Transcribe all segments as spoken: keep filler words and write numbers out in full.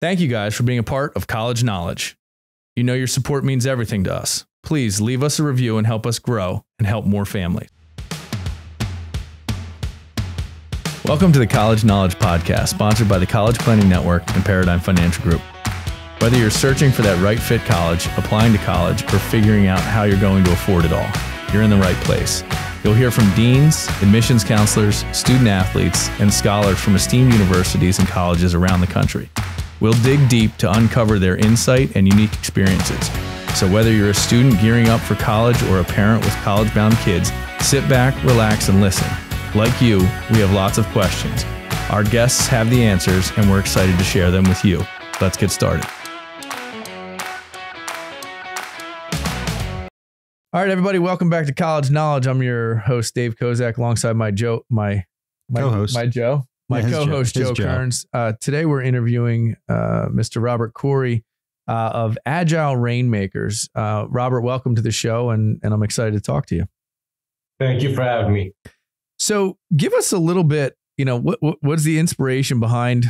Thank you guys for being a part of College Knowledge. You know your support means everything to us. Please leave us a review and help us grow and help more families. Welcome to the College Knowledge Podcast, sponsored by the College Planning Network and Paradigm Financial Group. Whether you're searching for that right fit college, applying to college, or figuring out how you're going to afford it all, you're in the right place. You'll hear from deans, admissions counselors, student athletes, and scholars from esteemed universities and colleges around the country. We'll dig deep to uncover their insight and unique experiences. So whether you're a student gearing up for college or a parent with college-bound kids, sit back, relax, and listen. Like you, we have lots of questions. Our guests have the answers, and we're excited to share them with you. Let's get started. All right, everybody, welcome back to College Knowledge. I'm your host, Dave Kozak, alongside my Joe, my, my co-host, my Joe. My yeah, co-host, Joe, Joe Kerins. Uh, today, we're interviewing uh, Mister Robert Khoury uh, of Agile Rainmakers. Uh, Robert, welcome to the show, and, and I'm excited to talk to you. Thank you for having me. So give us a little bit, you know, what, what what's the inspiration behind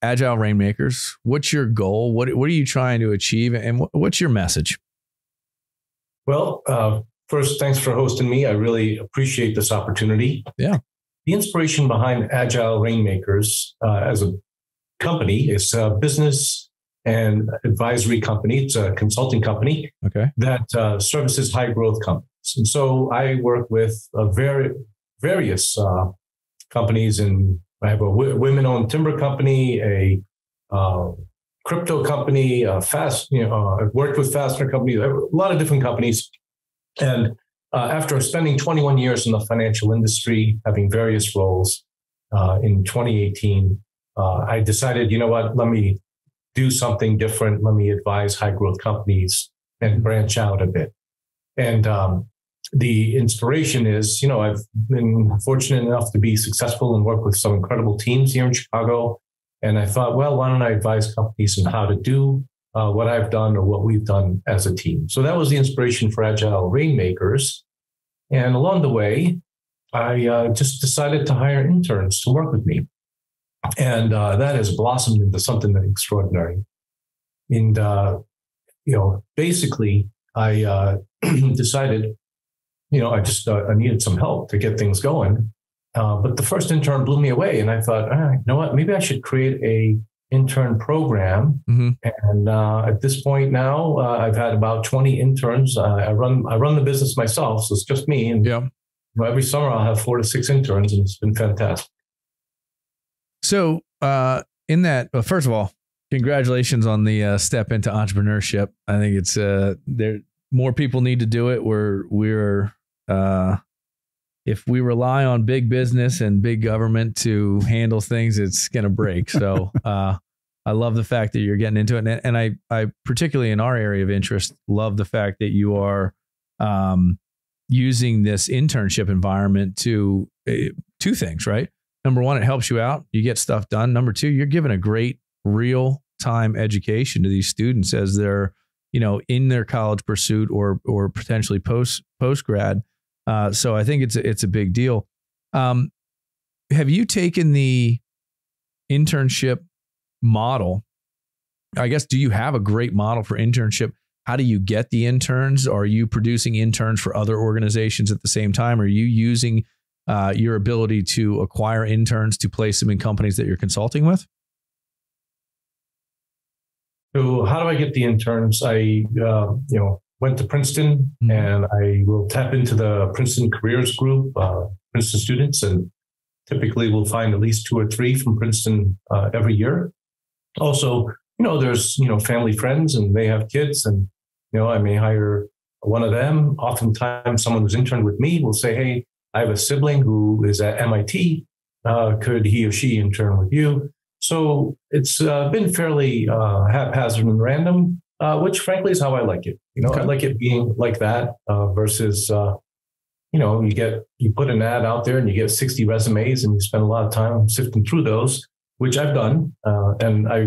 Agile Rainmakers? What's your goal? What, what are you trying to achieve? And wh what's your message? Well, uh, first, thanks for hosting me. I really appreciate this opportunity. Yeah. The inspiration behind Agile Rainmakers uh, as a company is a business and advisory company. It's a consulting company okay. that uh, services high growth companies. And so I work with uh, very, various uh, companies, and I have a w women owned timber company, a uh, crypto company, a fast, you know, uh, I've worked with fastener companies, a lot of different companies. And Uh, after spending twenty-one years in the financial industry, having various roles, uh, in twenty eighteen, uh, I decided, you know what, let me do something different. Let me advise high growth companies and branch out a bit. And um, the inspiration is, you know, I've been fortunate enough to be successful and work with some incredible teams here in Chicago. And I thought, well, why don't I advise companies on how to do Uh, what I've done or what we've done as a team. So that was the inspiration for Agile Rainmakers. And along the way, I uh, just decided to hire interns to work with me. And uh, that has blossomed into something extraordinary. And, uh, you know, basically, I uh, decided, you know, I just uh, I needed some help to get things going. Uh, but the first intern blew me away. And I thought, all right, you know what, maybe I should create a intern program. Mm-hmm. And uh, at this point now, uh, I've had about twenty interns. Uh, I run I run the business myself, so it's just me. And yeah. you know, every summer I'll have four to six interns, and it's been fantastic. So uh, in that, well, first of all, congratulations on the uh, step into entrepreneurship. I think it's uh, there more people need to do it. We're we're uh, if we rely on big business and big government to handle things, it's going to break. So uh, I love the fact that you're getting into it. And, and I, I particularly in our area of interest, love the fact that you are um, using this internship environment to uh, two things, right? Number one, it helps you out. You get stuff done. Number two, you're giving a great real time education to these students as they're, you know, in their college pursuit or, or potentially post post-grad. Uh, so I think it's a, it's a big deal. Um, have you taken the internship model? I guess, do you have a great model for internship? How do you get the interns? Are you producing interns for other organizations at the same time? Are you using uh, your ability to acquire interns to place them in companies that you're consulting with? So how do I get the interns? I, uh, you know, went to Princeton, mm-hmm. and I will tap into the Princeton careers group, uh, Princeton students, and typically we'll find at least two or three from Princeton uh, every year. Also, you know, there's, you know, family friends and they have kids, and, you know, I may hire one of them. Oftentimes someone who's interned with me will say, hey, I have a sibling who is at M I T. Uh, could he or she intern with you? So it's uh, been fairly uh, haphazard and random. Uh, which frankly is how I like it. You know, okay. I like it being like that uh, versus, uh, you know, you get, you put an ad out there and you get sixty resumes and you spend a lot of time sifting through those, which I've done. Uh, and I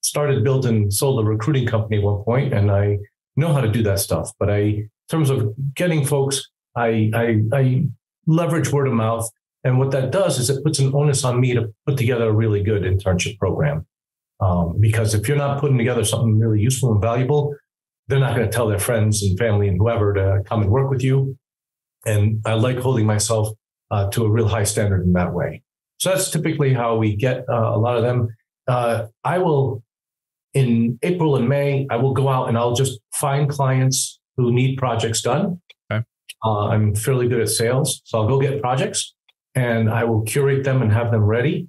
started building, sold a recruiting company at one point, and I know how to do that stuff. But I, in terms of getting folks, I, I, I leverage word of mouth. And what that does is it puts an onus on me to put together a really good internship program. Um, because if you're not putting together something really useful and valuable, they're not going to tell their friends and family and whoever to come and work with you. And I like holding myself uh, to a real high standard in that way. So that's typically how we get uh, a lot of them. Uh, I will, in April and May, I will go out and I'll just find clients who need projects done. Okay. Uh, I'm fairly good at sales, so I'll go get projects and I will curate them and have them ready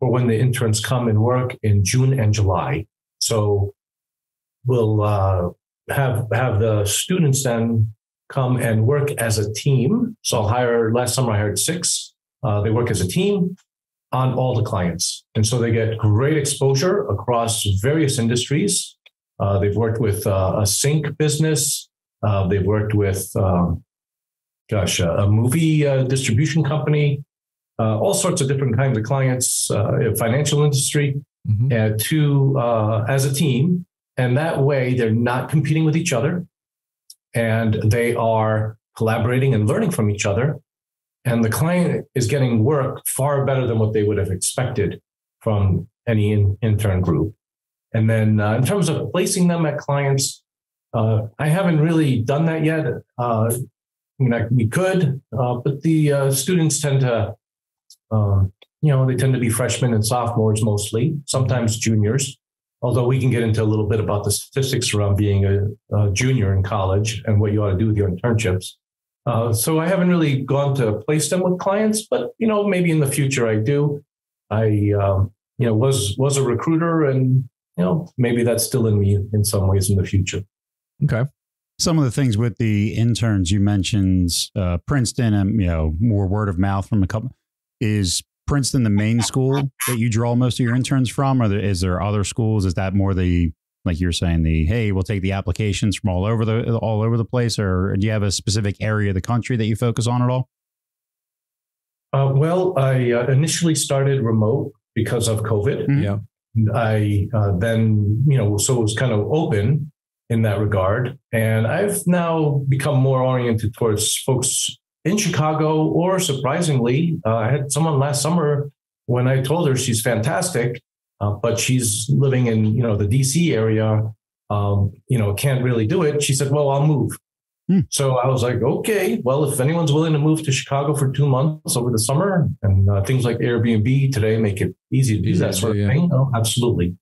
for when the interns come and work in June and July. So we'll uh, have have the students then come and work as a team. So I'll hire, last summer I hired six. Uh, they work as a team on all the clients. And so they get great exposure across various industries. Uh, they've worked with uh, a sync business. Uh, they've worked with, um, gosh, uh, a movie uh, distribution company, uh, all sorts of different kinds of clients, uh, financial industry, mm-hmm. uh, to uh, as a team. And that way they're not competing with each other and they are collaborating and learning from each other. And the client is getting work far better than what they would have expected from any in, intern group. And then uh, in terms of placing them at clients, uh, I haven't really done that yet. Uh, I mean, I, we could, uh, but the uh, students tend to, uh, you know, they tend to be freshmen and sophomores mostly, sometimes juniors. Although we can get into a little bit about the statistics around being a, a junior in college and what you ought to do with your internships. Uh, so I haven't really gone to place them with clients, but, you know, maybe in the future I do. I, um, you know, was was a recruiter and, you know, maybe that's still in me in some ways in the future. Okay. Some of the things with the interns you mentioned, uh, Princeton and, you know, more word of mouth from a couple. Is Princeton the main school that you draw most of your interns from? Or is there other schools? Is that more the, like you're saying, the, hey, we'll take the applications from all over the all over the place? Or do you have a specific area of the country that you focus on at all? Uh, well, I uh, initially started remote because of COVID. Mm-hmm. Yeah. I uh, then, you know, so it was kind of open in that regard. And I've now become more oriented towards folks in Chicago, or surprisingly, uh, I had someone last summer when I told her she's fantastic, uh, but she's living in, you know, the D C area, um, you know, can't really do it. She said, well, I'll move. Hmm. So I was like, okay, well, if anyone's willing to move to Chicago for two months over the summer, and uh, things like Airbnb today make it easy to do that sort of thing. Oh, absolutely. In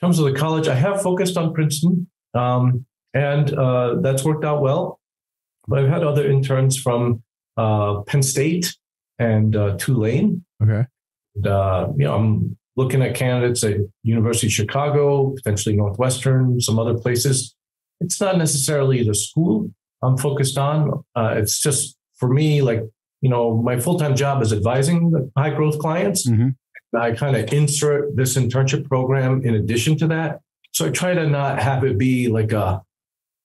terms of the college, I have focused on Princeton, um, and uh, that's worked out well. But I've had other interns from Uh, Penn State and uh, Tulane. Okay. And, uh, you know, I'm looking at candidates at University of Chicago, potentially Northwestern, some other places. It's not necessarily the school I'm focused on. Uh, it's just for me, like, you know, my full-time job is advising the high growth clients. Mm-hmm. I kind of insert this internship program in addition to that. So I try to not have it be like a,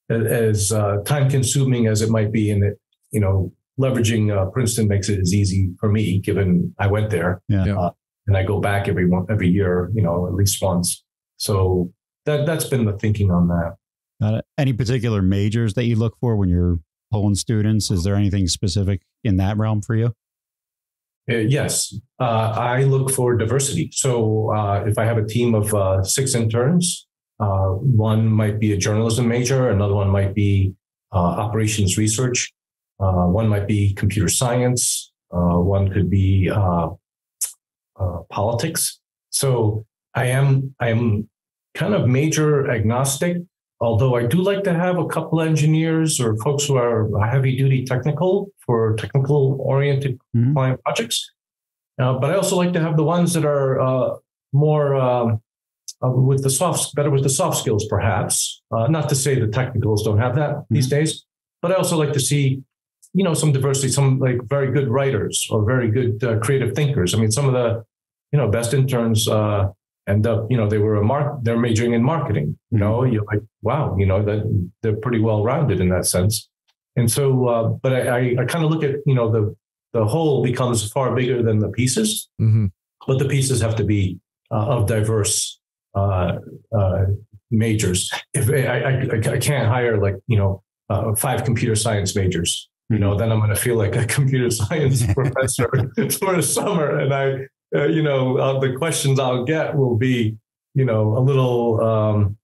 as uh, time consuming as it might be in it, you know. Leveraging uh, Princeton makes it as easy for me, given I went there. Yeah. Uh, and I go back every one, every year, you know, at least once. So that, that's been the thinking on that. Uh, any particular majors that you look for when you're pulling students? Is there anything specific in that realm for you? Uh, yes. Uh, I look for diversity. So uh, if I have a team of uh, six interns, uh, one might be a journalism major, another one might be uh, operations research. Uh, one might be computer science. Uh, one could be uh, uh, politics. So I am I am kind of major agnostic, although I do like to have a couple engineers or folks who are heavy duty technical for technical oriented mm-hmm. client projects. Uh, but I also like to have the ones that are uh, more um, uh, with the soft, better with the soft skills, perhaps. Uh, not to say the technicals don't have that mm-hmm. these days, but I also like to see, you know, some diversity, some like very good writers or very good uh, creative thinkers. I mean, some of the, you know, best interns uh, end up, you know, they were a mark, they're majoring in marketing, you know, you're like, wow, you know, that they're pretty well-rounded in that sense. And so, uh, but I, I, I kind of look at, you know, the, the whole becomes far bigger than the pieces, mm-hmm. but the pieces have to be uh, of diverse uh, uh, majors. If I, I, I can't hire like, you know, uh, five computer science majors. You know, then I'm going to feel like a computer science professor for the summer. And I, uh, you know, uh, the questions I'll get will be, you know, a little um,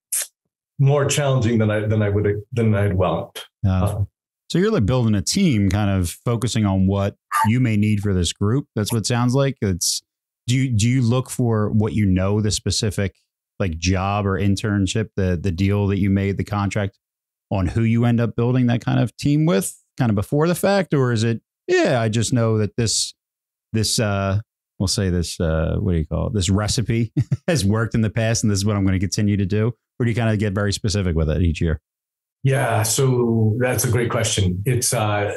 more challenging than I than I would than I'd welcomed. Yeah. Uh, so you're like building a team, kind of focusing on what you may need for this group. That's what it sounds like. It's do you do you look for what you know the specific like job or internship, the the deal that you made, the contract on who you end up building that kind of team with, kind of before the fact, or is it? Yeah, I just know that this this uh, we'll say this uh, what do you call it? This recipe has worked in the past, and this is what I'm going to continue to do. Or do you kind of get very specific with it each year? Yeah, so that's a great question. It's uh,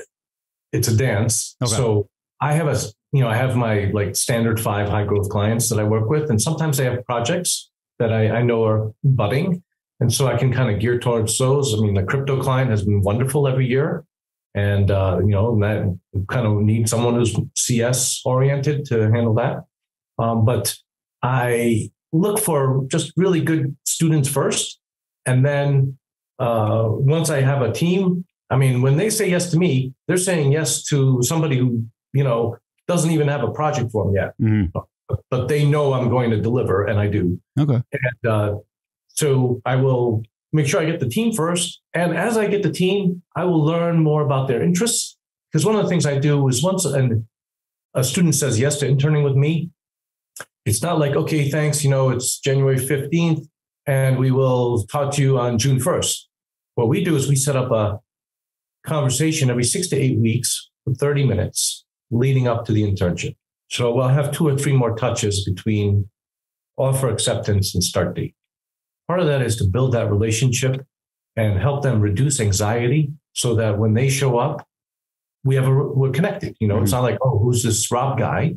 it's a dance. Okay. So I have a you know I have my like standard five high growth clients that I work with, and sometimes they have projects that I, I know are budding, and so I can kind of gear towards those. I mean, the crypto client has been wonderful every year. And, uh, you know, that kind of need someone who's C S oriented to handle that. Um, but I look for just really good students first. And then uh, once I have a team, I mean, when they say yes to me, they're saying yes to somebody who, you know, doesn't even have a project for them yet. Mm-hmm. but, but they know I'm going to deliver, and I do. Okay. And uh, so I will make sure I get the team first. And as I get the team, I will learn more about their interests. Because one of the things I do is once an, a student says yes to interning with me, it's not like, okay, thanks, you know, it's January fifteenth and we will talk to you on June first. What we do is we set up a conversation every six to eight weeks for thirty minutes leading up to the internship. So we'll have two or three more touches between offer acceptance and start date. Part of that is to build that relationship and help them reduce anxiety so that when they show up, we have a, we're connected. You know, mm-hmm. It's not like, oh, who's this Rob guy?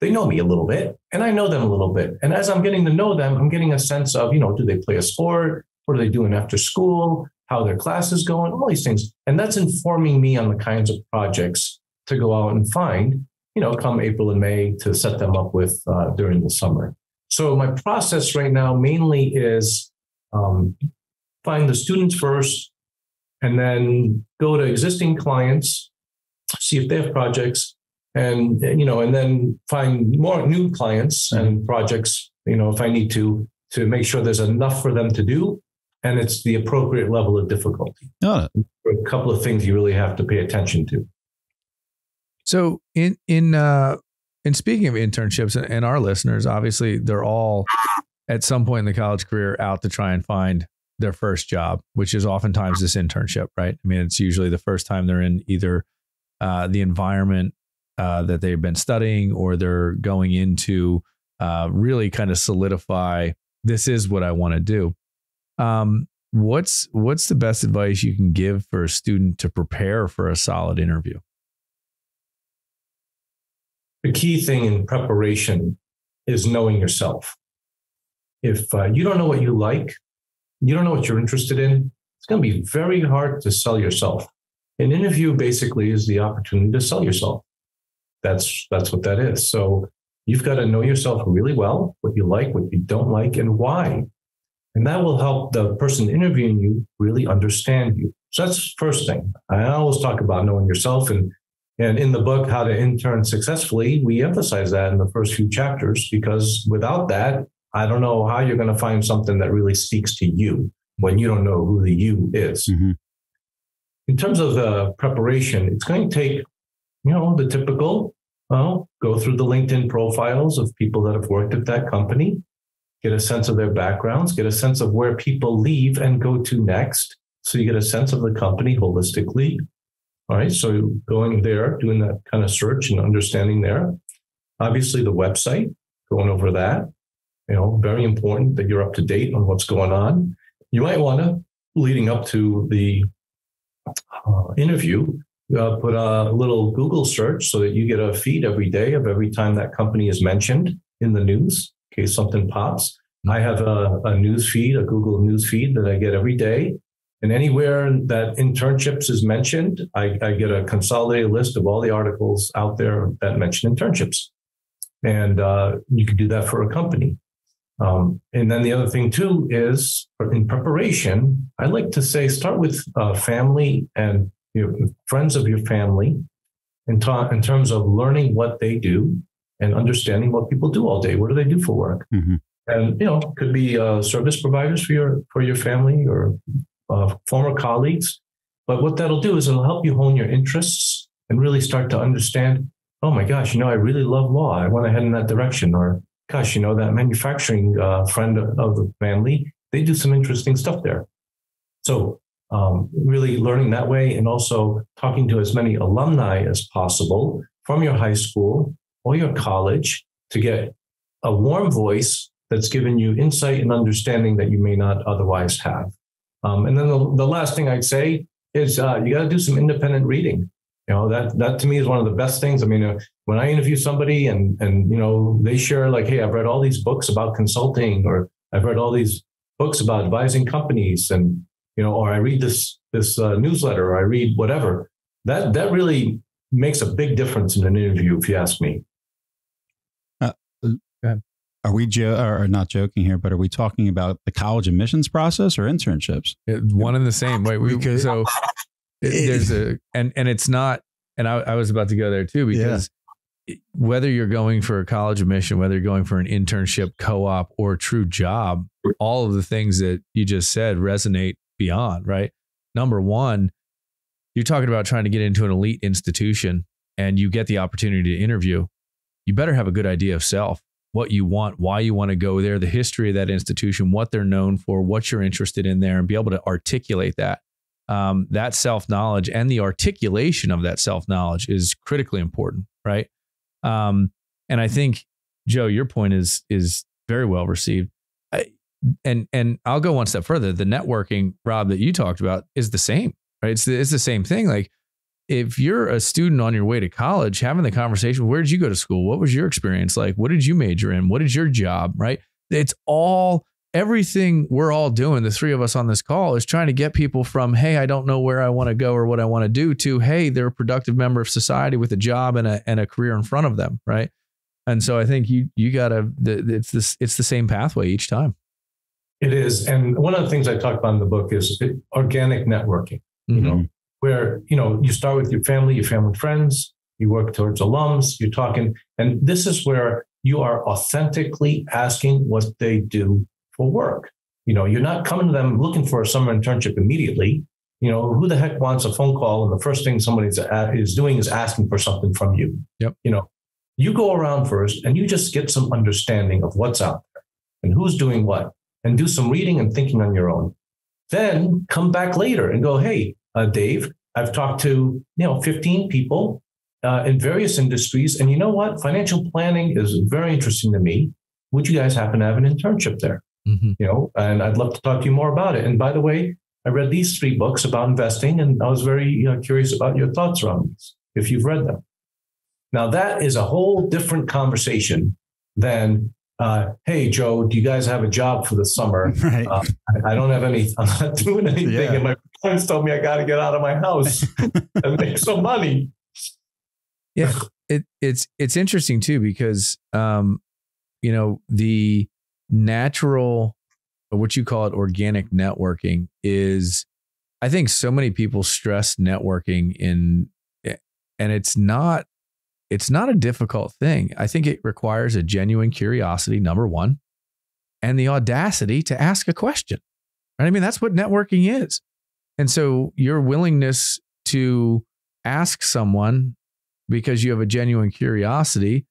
They know me a little bit and I know them a little bit. And as I'm getting to know them, I'm getting a sense of, you know, do they play a sport? What are they doing after school? How are their classes going? All these things. And that's informing me on the kinds of projects to go out and find, you know, come April and May to set them up with uh, during the summer. So my process right now mainly is um, find the students first and then go to existing clients, see if they have projects, and, you know, and then find more new clients and projects, you know, if I need to, to make sure there's enough for them to do. And it's the appropriate level of difficulty. Oh. A couple of things you really have to pay attention to. So in, in, uh, And speaking of internships and our listeners, obviously they're all at some point in the college career out to try and find their first job, which is oftentimes this internship, right? I mean, it's usually the first time they're in either uh, the environment uh, that they've been studying, or they're going into uh, really kind of solidify, this is what I want to do. Um, what's, what's the best advice you can give for a student to prepare for a solid interview? The key thing in preparation is knowing yourself. If uh, you don't know what you like, you don't know what you're interested in, it's going to be very hard to sell yourself. An interview basically is the opportunity to sell yourself. That's, that's what that is. So you've got to know yourself really well, what you like, what you don't like, and why. And that will help the person interviewing you really understand you. So that's the first thing. I always talk about knowing yourself, and And in the book, How to Intern Successfully, we emphasize that in the first few chapters, because without that, I don't know how you're going to find something that really speaks to you when you don't know who the you is. Mm-hmm. In terms of the preparation, it's going to take, you know, the typical, well, go through the LinkedIn profiles of people that have worked at that company, get a sense of their backgrounds, get a sense of where people leave and go to next. So you get a sense of the company holistically. All right, so going there, doing that kind of search and understanding there. Obviously, the website, going over that, you know, very important that you're up to date on what's going on. You might want to, leading up to the uh, interview, uh, put a little Google search so that you get a feed every day of every time that company is mentioned in the news, in case something pops. I have a, a news feed, a Google news feed that I get every day. And anywhere that internships is mentioned, I, I get a consolidated list of all the articles out there that mention internships. And uh, you can do that for a company. Um, and then the other thing, too, is in preparation, I like to say start with uh, family and your friends of your family in, ta- in terms of learning what they do and understanding what people do all day. What do they do for work? Mm-hmm. And, you know, could be uh, service providers for your for your family or uh, former colleagues. But what that'll do is it'll help you hone your interests and really start to understand, oh, my gosh, you know, I really love law. I want to head in that direction. Or, gosh, you know, that manufacturing uh, friend of the family, they do some interesting stuff there. So um, really learning that way, and also talking to as many alumni as possible from your high school or your college to get a warm voice that's given you insight and understanding that you may not otherwise have. Um, and then the, the last thing I'd say is uh, you got to do some independent reading. You know, that that to me is one of the best things. I mean, uh, when I interview somebody and, and, you know, they share like, hey, I've read all these books about consulting, or I've read all these books about advising companies, and, you know, or I read this this uh, newsletter, or I read whatever. That, that really makes a big difference in an interview, if you ask me. Uh, go ahead. Are we jo- or not joking here, but are we talking about the college admissions process or internships? It, one and the same. Wait, we because, so it, there's a and and it's not. And I, I was about to go there too, because yeah. whether you're going for a college admission, whether you're going for an internship, co-op, or a true job, all of the things that you just said resonate beyond. Right. Number one, you're talking about trying to get into an elite institution, and you get the opportunity to interview. You better have a good idea of self. What you want, why you want to go there, the history of that institution, what they're known for, what you're interested in there, and be able to articulate that. Um, that self-knowledge and the articulation of that self-knowledge is critically important, right? Um, and I think, Joe, your point is is very well received. I, and and I'll go one step further. The networking, Rob, that you talked about is the same, right? It's the, it's the same thing. Like, if you're a student on your way to college, having the conversation, where did you go to school? What was your experience like? What did you major in? What is your job, right? It's all, everything we're all doing, the three of us on this call, is trying to get people from, hey, I don't know where I want to go or what I want to do, to, hey, they're a productive member of society with a job and a, and a career in front of them, right? And so I think you you gotta, it's this, it's the same pathway each time. It is. And one of the things I talk about in the book is organic networking, mm-hmm. you know? Where, you know, you start with your family, your family friends, you work towards alums, you're talking. And this is where you are authentically asking what they do for work. You know, you're not coming to them looking for a summer internship immediately. You know, who the heck wants a phone call and the first thing somebody is doing is asking for something from you? Yep. You know, you go around first and you just get some understanding of what's out there and who's doing what, and do some reading and thinking on your own. Then come back later and go, hey, Uh, Dave, I've talked to, you know, fifteen people uh, in various industries. And you know what? Financial planning is very interesting to me. Would you guys happen to have an internship there? Mm-hmm. You know, and I'd love to talk to you more about it. And by the way, I read these three books about investing, and I was very you know, curious about your thoughts around these, if you've read them. Now, that is a whole different conversation than, uh, hey, Joe, do you guys have a job for the summer? Right. Uh, I, I don't have any, I'm not doing anything yeah. in my parents told me I got to get out of my house and make some money. Yeah, it, it's it's interesting too, because um, you know, the natural, or what you call it, organic networking is, I think so many people stress networking in, and it's not it's not a difficult thing. I think it requires a genuine curiosity, number one, and the audacity to ask a question. Right? I mean, that's what networking is. And so your willingness to ask someone because you have a genuine curiosity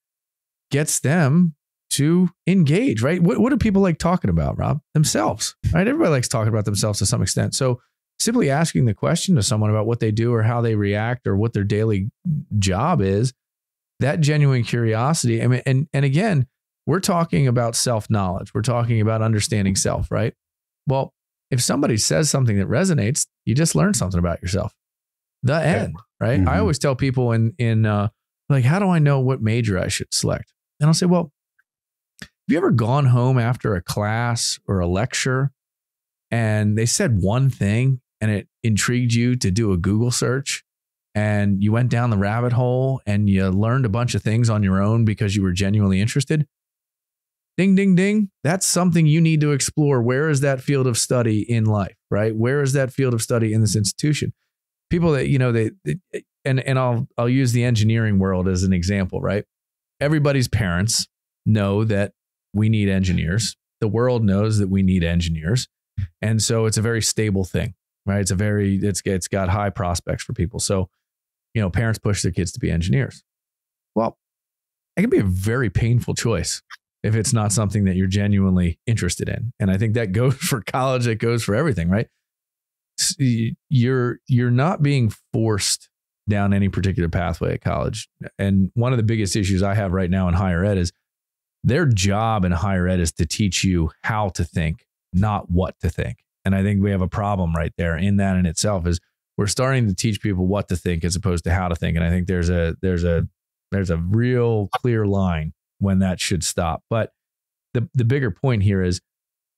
gets them to engage, right? What, what do people like talking about, Rob? Themselves, right? Everybody likes talking about themselves to some extent. So simply asking the question to someone about what they do or how they react or what their daily job is, that genuine curiosity. I mean, and, and again, we're talking about self-knowledge. We're talking about understanding self, right? Well, if somebody says something that resonates, you just learn something about yourself. The end, right? Mm-hmm. I always tell people in, in uh, like, how do I know what major I should select? And I'll say, well, have you ever gone home after a class or a lecture and they said one thing and it intrigued you to do a Google search, and you went down the rabbit hole and you learned a bunch of things on your own because you were genuinely interested? Ding, ding, ding. That's something you need to explore. Where is that field of study in life, right? Where is that field of study in this institution? People that, you know, they, they and, and I'll, I'll use the engineering world as an example, right? Everybody's parents know that we need engineers. the world knows that we need engineers. And so it's a very stable thing, right? It's a very, it's, it's got high prospects for people. So, you know, parents push their kids to be engineers. Well, it can be a very painful choice if it's not something that you're genuinely interested in. And I think that goes for college, that goes for everything, right? You're, you're not being forced down any particular pathway at college. And one of the biggest issues I have right now in higher ed is their job in higher ed is to teach you how to think, not what to think. And I think we have a problem right there in that in itself is we're starting to teach people what to think as opposed to how to think. And I think there's a, there's a, there's a real clear line when that should stop. But the, the bigger point here is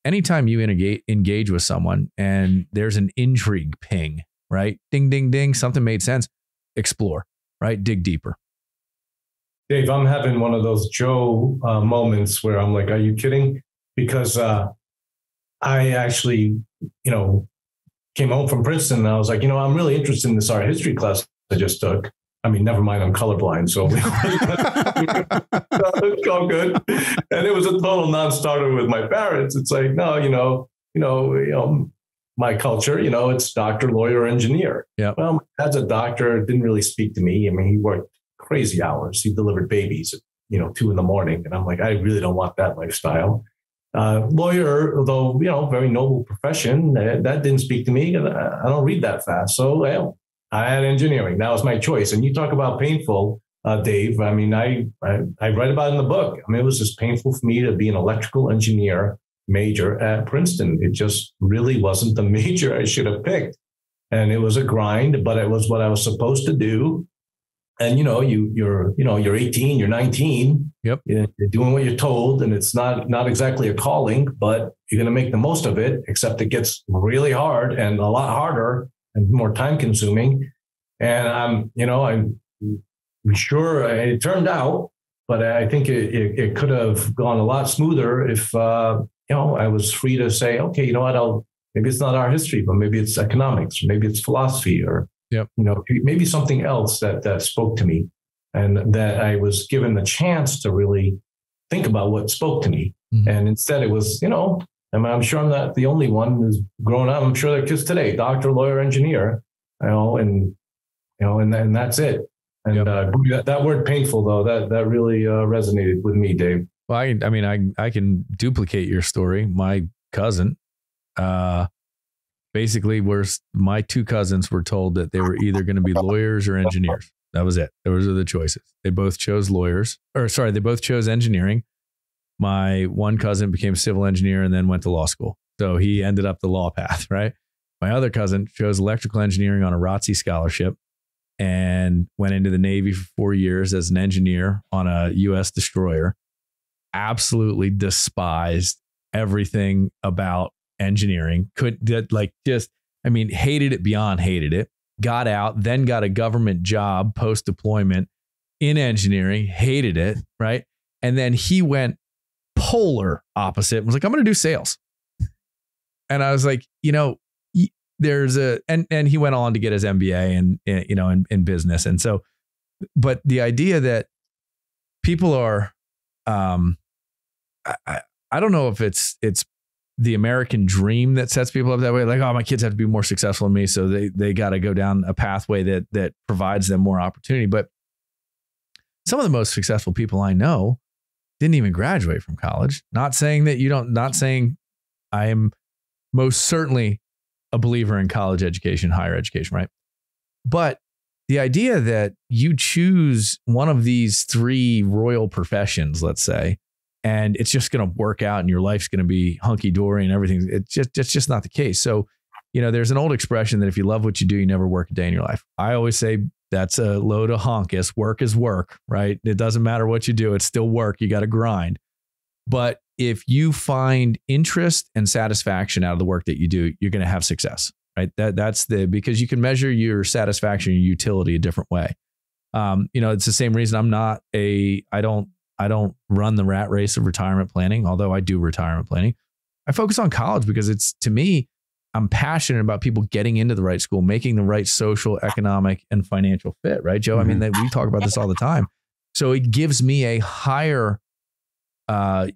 anytime you engage, engage with someone and there's an intrigue ping, right? Ding, ding, ding. Something made sense. Explore, right? Dig deeper. Dave, I'm having one of those Joe uh, moments where I'm like, are you kidding? Because uh, I actually, you know, came home from Princeton and I was like, you know, I'm really interested in this art history class I just took. I mean, never mind, I'm colorblind, so it's all good. And it was a total non-starter with my parents. It's like, no, you know, you know, you know, my culture, you know, it's doctor, lawyer, engineer. Yeah. Well, my dad's a doctor, didn't really speak to me. I mean, he worked crazy hours. He delivered babies at, you know, two in the morning. And I'm like, I really don't want that lifestyle. Uh, lawyer, although, you know, very noble profession, uh, that didn't speak to me. I, I don't read that fast. So, well, I had engineering. That was my choice. And you talk about painful, uh, Dave. I mean, I, I I write about it in the book. I mean, it was just painful for me to be an electrical engineer major at Princeton. It just really wasn't the major I should have picked. And it was a grind, but it was what I was supposed to do. And, you know, you, you're, you know, you're eighteen, you're nineteen, yep. You're doing what you're told, and it's not, not exactly a calling, but you're going to make the most of it, except it gets really hard and a lot harder and more time consuming. And I'm, you know, I'm sure it turned out, but I think it, it, it could have gone a lot smoother if, uh, you know, I was free to say, okay, you know what, I'll, maybe it's not art history, but maybe it's economics, or maybe it's philosophy, or, yep. you know, maybe something else that, that spoke to me, and that I was given the chance to really think about what spoke to me. Mm-hmm. And instead it was, you know, I mean, I'm sure I'm not the only one who's grown up. I'm sure there are kids today, doctor, lawyer, engineer, you know, and, you know, and, and that's it. And yep. uh, that, that word painful, though, that, that really uh, resonated with me, Dave. Well, I, I mean, I, I can duplicate your story. My cousin, uh, basically were, my two cousins were told that they were either going to be lawyers or engineers. That was it. Those are the choices. They both chose lawyers or sorry, they both chose engineering. My one cousin became a civil engineer and then went to law school. So he ended up the law path, right? My other cousin chose electrical engineering on a R O T C scholarship and went into the Navy for four years as an engineer on a U S destroyer. Absolutely despised everything about engineering. Could that like just, I mean, hated it beyond hated it. Got out, then got a government job post-deployment in engineering, hated it, right? And then he went polar opposite and was like, I'm going to do sales. And I was like, you know, there's a, and, and he went on to get his M B A and, and you know, in, in business. And so, but the idea that people are, um, I, I don't know if it's, it's the American dream that sets people up that way. Like, oh, my kids have to be more successful than me. So they, they got to go down a pathway that, that provides them more opportunity. But some of the most successful people I know didn't even graduate from college. Not saying that you don't, not saying I am most certainly a believer in college education, higher education, right? But the idea that you choose one of these three royal professions, let's say, and it's just going to work out and your life's going to be hunky-dory and everything, it's just, it's just not the case. So, you know, there's an old expression that if you love what you do, you never work a day in your life. I always say, that's a load of honkus. Work is work, right? It doesn't matter what you do. It's still work. You got to grind. But if you find interest and satisfaction out of the work that you do, you're going to have success, right? That that's the, because you can measure your satisfaction and utility a different way. Um, you know, it's the same reason I'm not a, I don't, I don't run the rat race of retirement planning, although I do retirement planning. I focus on college because it's, to me, I'm passionate about people getting into the right school, making the right social, economic, and financial fit, right, Joe? I mean, they, we talk about this all the time. So it gives me a higher uh,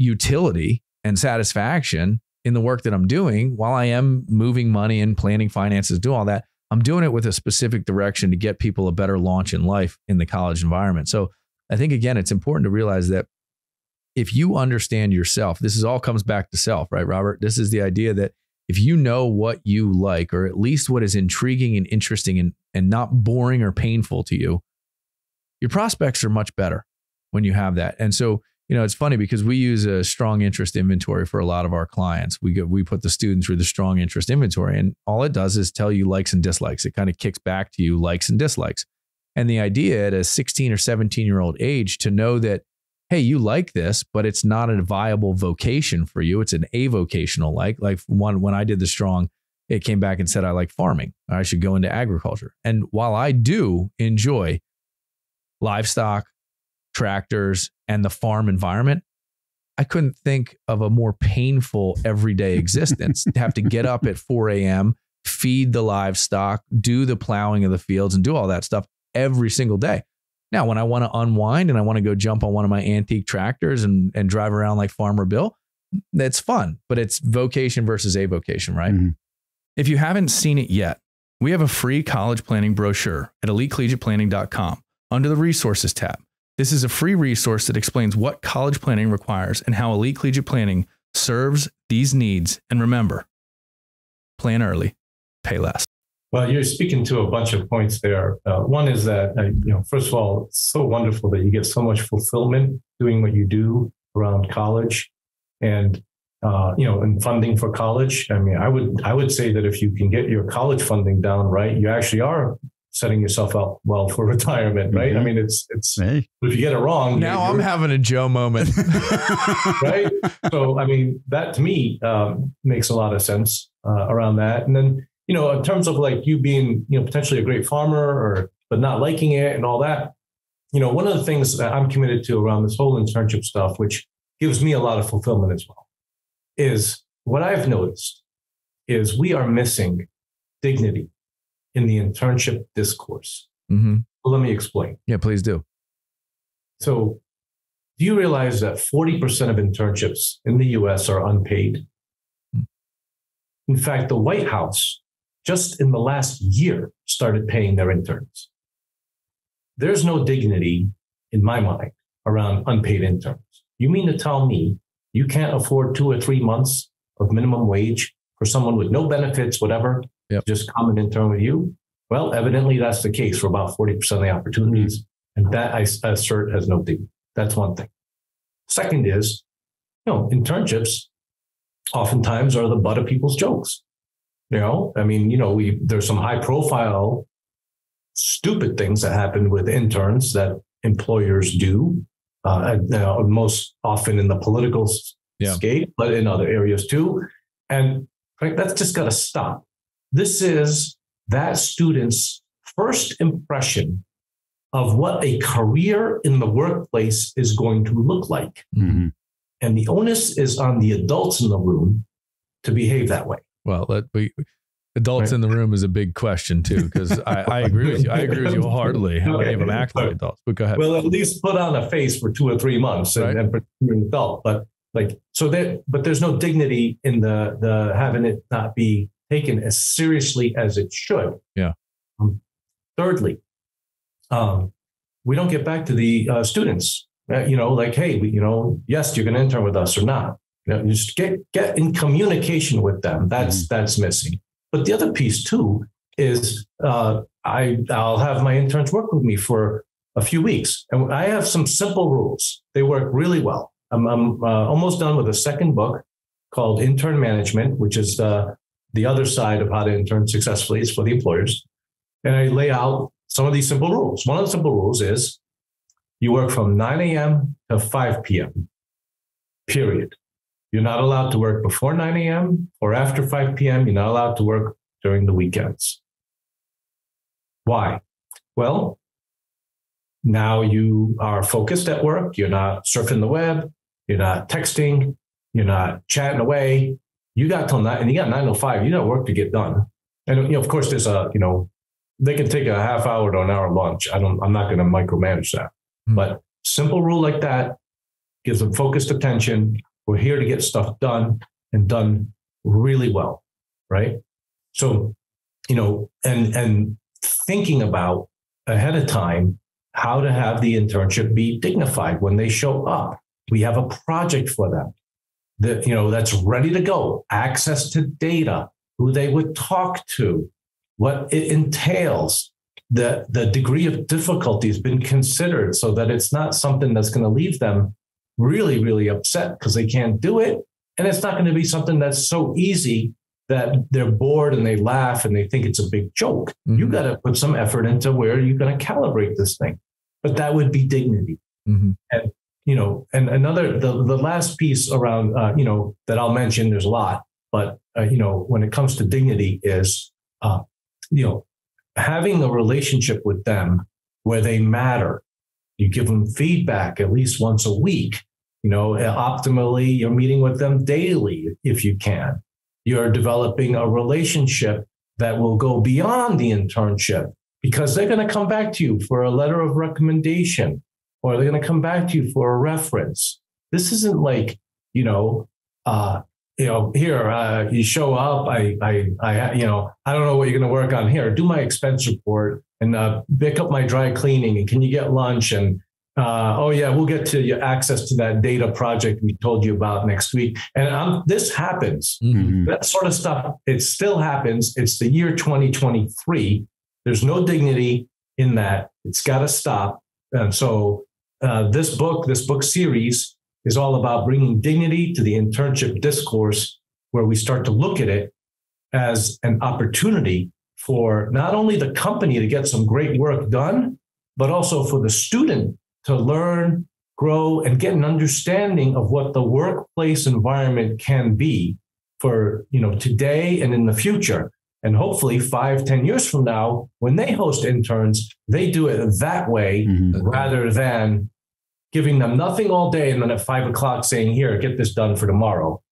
utility and satisfaction in the work that I'm doing while I am moving money and planning finances, doing all that. I'm doing it with a specific direction to get people a better launch in life in the college environment. So I think, again, it's important to realize that if you understand yourself, this is all comes back to self, right, Robert? This is the idea that if you know what you like, or at least what is intriguing and interesting and, and not boring or painful to you, your prospects are much better when you have that. And so, you know, it's funny because we use a strong interest inventory for a lot of our clients. We go, we put the students through the strong interest inventory, and all it does is tell you likes and dislikes. It kind of kicks back to you likes and dislikes. And the idea at a sixteen or seventeen year old age to know that, hey, you like this, but it's not a viable vocation for you. It's an avocational like. Like one, when I did the strong, it came back and said, I like farming. I should go into agriculture. And while I do enjoy livestock, tractors, and the farm environment, I couldn't think of a more painful everyday existence to have to get up at four a.m., feed the livestock, do the plowing of the fields, and do all that stuff every single day. Now, when I want to unwind and I want to go jump on one of my antique tractors and, and drive around like Farmer Bill, that's fun, but it's vocation versus avocation, right? Mm-hmm. If you haven't seen it yet, we have a free college planning brochure at elite collegiate planning dot com under the resources tab. This is a free resource that explains what college planning requires and how Elite Collegiate Planning serves these needs. And remember, plan early, pay less. Well, you're speaking to a bunch of points there. Uh, one is that, uh, you know, first of all, it's so wonderful that you get so much fulfillment doing what you do around college and, uh, you know, and funding for college. I mean, I would, I would say that if you can get your college funding down right, you actually are setting yourself up well for retirement, right? Mm-hmm. I mean, it's, it's, hey. If you get it wrong. Now I'm having a Joe moment. Right? So, I mean, that to me um, makes a lot of sense uh, around that. And then, you know, in terms of like you being, you know, potentially a great farmer or, but not liking it and all that, you know, one of the things that I'm committed to around this whole internship stuff, which gives me a lot of fulfillment as well, is what I've noticed is we are missing dignity in the internship discourse. Mm-hmm. Well, let me explain. Yeah, please do. So do you realize that forty percent of internships in the U S are unpaid? In fact, the White House, just in the last year, started paying their interns. There's no dignity, in my mind, around unpaid interns. You mean to tell me you can't afford two or three months of minimum wage for someone with no benefits, whatever? Yep. Just come and intern with you? Well, evidently that's the case for about forty percent of the opportunities. And that I assert has no dignity. That's one thing. Second is, you know, internships oftentimes are the butt of people's jokes. You know, I mean, you know, we, there's some high profile, stupid things that happen with interns that employers do, uh, you know, most often in the political yeah. scape, but in other areas too. And right, that's just got to stop. This is that student's first impression of what a career in the workplace is going to look like. Mm-hmm. And the onus is on the adults in the room to behave that way. Well, let we, adults right. in the room is a big question, too, because I, I agree with you. I agree with you wholeheartedly. How okay. to act like adults. But go ahead. Well, at least put on a face for two or three months and, right. and pretend an adult. But like so that, but there's no dignity in the the having it not be taken as seriously as it should. Yeah. Um, thirdly, um, we don't get back to the uh, students. Uh, you know, like, hey, we, you know, yes, you're going to intern with us or not. You know, you just get get in communication with them. That's mm-hmm. that's missing. But the other piece too is uh, I I'll have my interns work with me for a few weeks, and I have some simple rules. They work really well. I'm I'm uh, almost done with a second book called Intern Management, which is the the other side of how to intern successfully. It's for the employers, and I lay out some of these simple rules. One of the simple rules is, you work from nine a.m. to five p.m., period. You're not allowed to work before nine a.m. or after five p.m. You're not allowed to work during the weekends. Why? Well, now you are focused at work. You're not surfing the web. You're not texting. You're not chatting away. You got till nine, and you got nine oh five. You got work to get done. And, you know, of course, there's a, you know, they can take a half hour to an hour lunch. I don't, I'm not going to micromanage that. But simple rule like that gives them focused attention. We're here to get stuff done and done really well, right? So, you know, and and thinking about ahead of time how to have the internship be dignified when they show up. We have a project for them that, you know, that's ready to go, access to data, who they would talk to, what it entails, the, the degree of difficulty has been considered so that it's not something that's going to leave them really, really upset because they can't do it. And it's not going to be something that's so easy that they're bored and they laugh and they think it's a big joke. Mm-hmm. You got to put some effort into where you're going to calibrate this thing. But that would be dignity. Mm-hmm. And, you know, and another, the, the last piece around, uh, you know, that I'll mention, there's a lot, but, uh, you know, when it comes to dignity is, uh, you know, having a relationship with them where they matter. You give them feedback at least once a week. You know, optimally, you're meeting with them daily if you can. You're developing a relationship that will go beyond the internship because they're going to come back to you for a letter of recommendation, or they're going to come back to you for a reference. This isn't like, you know, uh, you know, here, uh, you show up, I, I, I, you know, I don't know what you're going to work on here. Do my expense report and uh, pick up my dry cleaning. And can you get lunch? And, uh, oh yeah, we'll get to your access to that data project we told you about next week. And I'm, this happens, mm-hmm. that sort of stuff. It still happens. It's the year twenty twenty-three. There's no dignity in that. It's got to stop. And so uh, this book, this book series is all about bringing dignity to the internship discourse, where we start to look at it as an opportunity for not only the company to get some great work done, but also for the student to learn, grow, and get an understanding of what the workplace environment can be for, you know, today and in the future. And hopefully five, ten years from now, when they host interns, they do it that way, mm-hmm. rather than giving them nothing all day and then at five o'clock saying, "Here, get this done for tomorrow."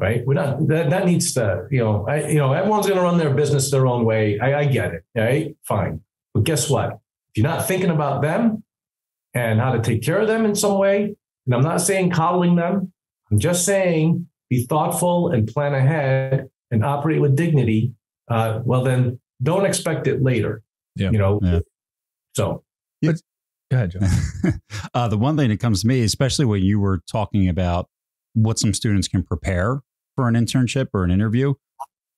Right? We're not. That, that needs to. You know. I, you know. Everyone's going to run their business their own way. I, I get it. Right? Fine. But guess what? If you're not thinking about them and how to take care of them in some way, and I'm not saying coddling them. I'm just saying be thoughtful and plan ahead and operate with dignity. Uh, well, then don't expect it later, yeah. you know? Yeah. So. But, go ahead, John. uh, the one thing that comes to me, especially when you were talking about what some students can prepare for an internship or an interview,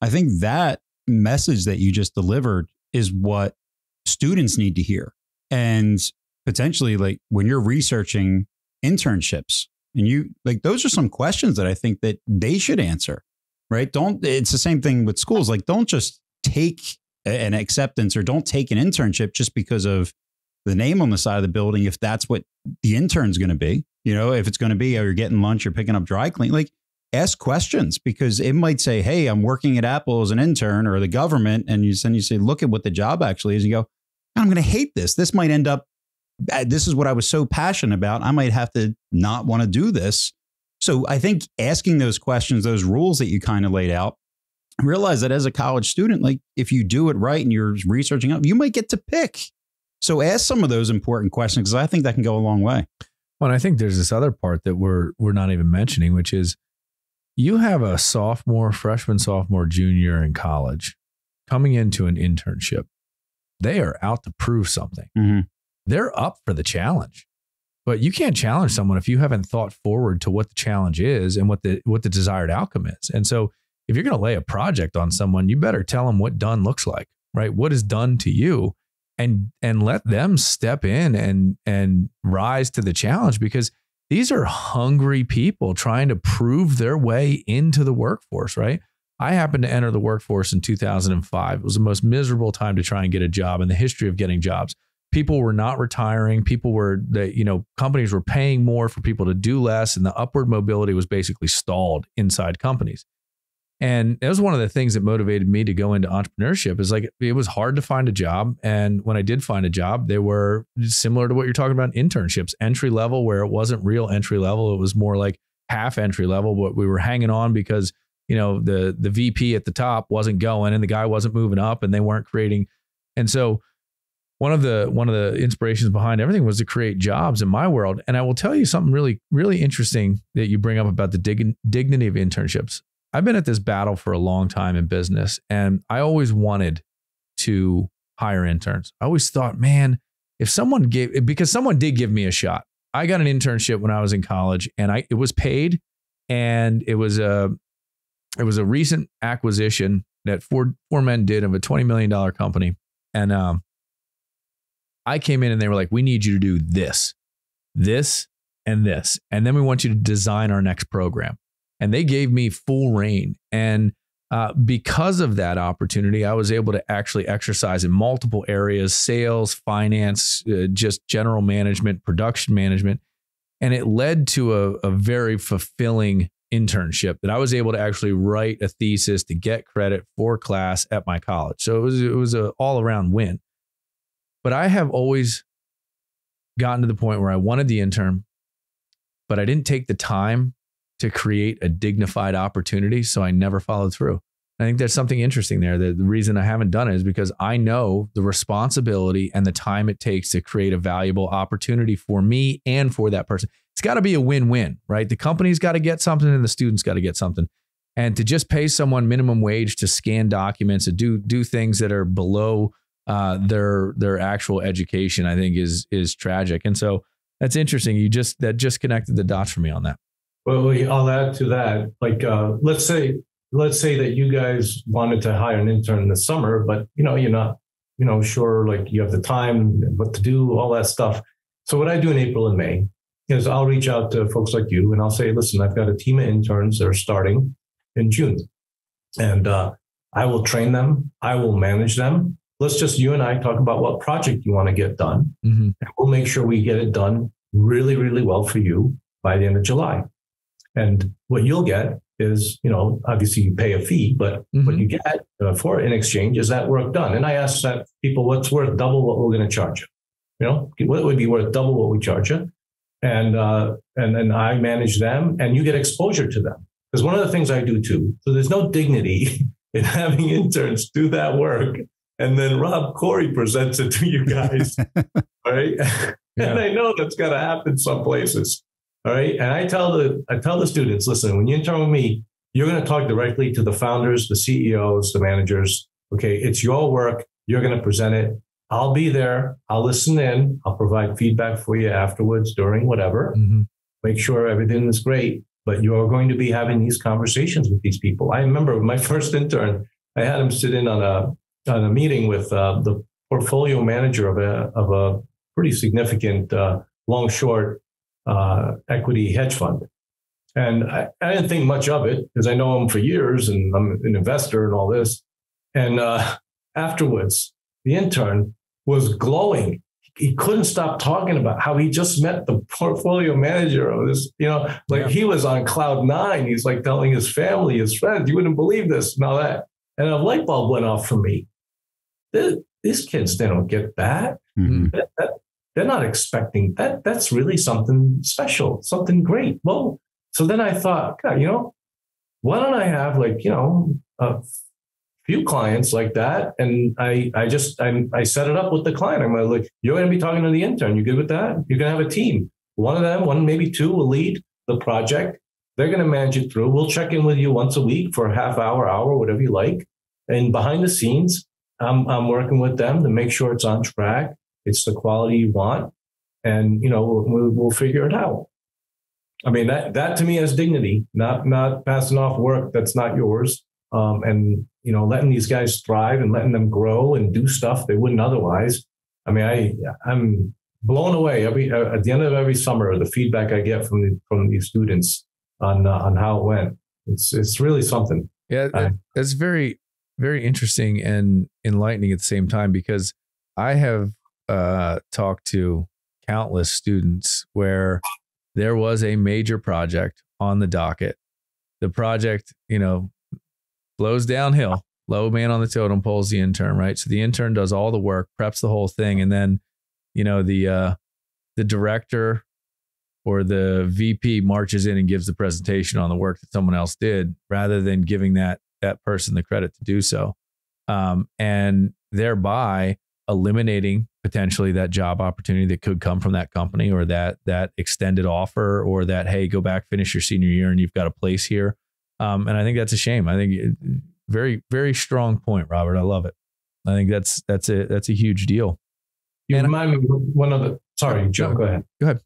I think that message that you just delivered is what students need to hear. And potentially, like when you're researching internships and you like, those are some questions that I think that they should answer. Right. Don't. It's the same thing with schools. Like, don't just take an acceptance or don't take an internship just because of the name on the side of the building. If that's what the intern's going to be, you know, if it's going to be, oh, you're getting lunch, you're picking up dry clean, like ask questions, because it might say, "Hey, I'm working at Apple as an intern," or the government. And you send you say, look at what the job actually is. You go, I'm going to hate this. This might end up. This is what I was so passionate about. I might have to not want to do this. So I think asking those questions, those rules that you kind of laid out, realize that as a college student, like if you do it right and you're researching up, you might get to pick. So ask some of those important questions, because I think that can go a long way. Well, and I think there's this other part that we're we're not even mentioning, which is you have a sophomore, freshman, sophomore, junior in college coming into an internship. They are out to prove something. Mm-hmm. They're up for the challenge. But you can't challenge someone if you haven't thought forward to what the challenge is and what the what the desired outcome is. And so if you're going to lay a project on someone, you better tell them what done looks like, right? What is done to you, and and let them step in and and rise to the challenge, because these are hungry people trying to prove their way into the workforce, right? I happened to enter the workforce in two thousand five. It was the most miserable time to try and get a job in the history of getting jobs. People were not retiring. People were, they, you know, companies were paying more for people to do less. And the upward mobility was basically stalled inside companies. And that was one of the things that motivated me to go into entrepreneurship, is like, it was hard to find a job. And when I did find a job, they were similar to what you're talking about, internships, entry level, where it wasn't real entry level. It was more like half entry level, but we were hanging on because, you know, the, the V P at the top wasn't going and the guy wasn't moving up and they weren't creating. And so one of the one of the inspirations behind everything was to create jobs in my world. And I will tell you something really, really interesting that you bring up about the dig dignity of internships. I've been at this battle for a long time in business, and I always wanted to hire interns. I always thought, man, if someone gave, because someone did give me a shot. I got an internship when I was in college, and I, it was paid, and it was a, it was a recent acquisition that four, four men did of a twenty million dollar company. And um, I came in and they were like, we need you to do this, this, and this. And then we want you to design our next program. And they gave me full reign. And uh, because of that opportunity, I was able to actually exercise in multiple areas: sales, finance, uh, just general management, production management. And it led to a, a very fulfilling internship that I was able to actually write a thesis to get credit for class at my college. So it was, it was an all around win. But I have always gotten to the point where I wanted the intern, but I didn't take the time to create a dignified opportunity. So I never followed through. I think there's something interesting there. The reason I haven't done it is because I know the responsibility and the time it takes to create a valuable opportunity for me and for that person. It's got to be a win-win, right? The company's got to get something and the student's got to get something. And to just pay someone minimum wage to scan documents, to do do things that are below uh, their their actual education, I think is is tragic. And so that's interesting. You just that just connected the dots for me on that. Well, I'll add to that. Like, uh, let's say, let's say that you guys wanted to hire an intern this summer, but you know, you're not, you know, sure, like you have the time, what to do, all that stuff. So what I do in April and May is I'll reach out to folks like you and I'll say, listen, I've got a team of interns that are starting in June, and uh, I will train them. I will manage them. Let's just, you and I talk about what project you want to get done. Mm-hmm. And we'll make sure we get it done really, really well for you by the end of July. And what you'll get is, you know, obviously you pay a fee, but mm-hmm. what you get uh, for in exchange is that work done. And I asked that people, what's worth double what we're going to charge you? You know, what would be worth double what we charge you? And uh, and then I manage them, and you get exposure to them. Because one of the things I do too, so there's no dignity in having interns do that work, and then Rob Khoury presents it to you guys, right? Yeah. And I know that's got to happen some places. All right. And I tell the I tell the students, listen, when you intern with me, you're going to talk directly to the founders, the C E Os, the managers. OK, it's your work. You're going to present it. I'll be there. I'll listen in. I'll provide feedback for you afterwards, during whatever. Mm-hmm. Make sure everything is great. But you're going to be having these conversations with these people. I remember my first intern, I had him sit in on a on a meeting with uh, the portfolio manager of a of a pretty significant uh, long short Uh, equity hedge fund. And I, I didn't think much of it because I know him for years and I'm an investor and all this. And uh, afterwards, the intern was glowing. He couldn't stop talking about how he just met the portfolio manager of this, you know, like yeah. he was on cloud nine. He's like telling his family, his friends, you wouldn't believe this and all that. And a light bulb went off for me. These, these kids, they don't get that. Mm-hmm. that, that They're not expecting that. That's really something special, something great. Well, so then I thought, God, you know, why don't I have like, you know, a few clients like that? And I, I just, I, I set it up with the client. I'm like, you're going to be talking to the intern. You good with that? You're going to have a team. One of them, one, maybe two will lead the project. They're going to manage it through. We'll check in with you once a week for a half hour, hour, whatever you like. And behind the scenes, I'm, I'm working with them to make sure it's on track. It's the quality you want, and you know we'll, we'll figure it out. I mean that that to me has dignity, not not passing off work that's not yours, um, and you know letting these guys thrive and letting them grow and do stuff they wouldn't otherwise. I mean I I'm blown away every at the end of every summer the feedback I get from the, from these students on uh, on how it went. It's it's really something. Yeah, uh, that's very very interesting and enlightening at the same time because I have. Uh, talked to countless students where there was a major project on the docket. The project, you know, blows downhill, low man on the totem pole is the intern, right? So the intern does all the work, preps the whole thing. And then, you know, the, uh, the director or the V P marches in and gives the presentation on the work that someone else did rather than giving that, that person the credit to do so. Um, and thereby eliminating potentially that job opportunity that could come from that company, or that that extended offer, or that, hey, go back, finish your senior year and you've got a place here. Um, and I think that's a shame. I think it, very, very strong point, Robert. I love it. I think that's that's a that's a huge deal. You and remind I, me one other. Sorry, Joe. No, go ahead. Go ahead.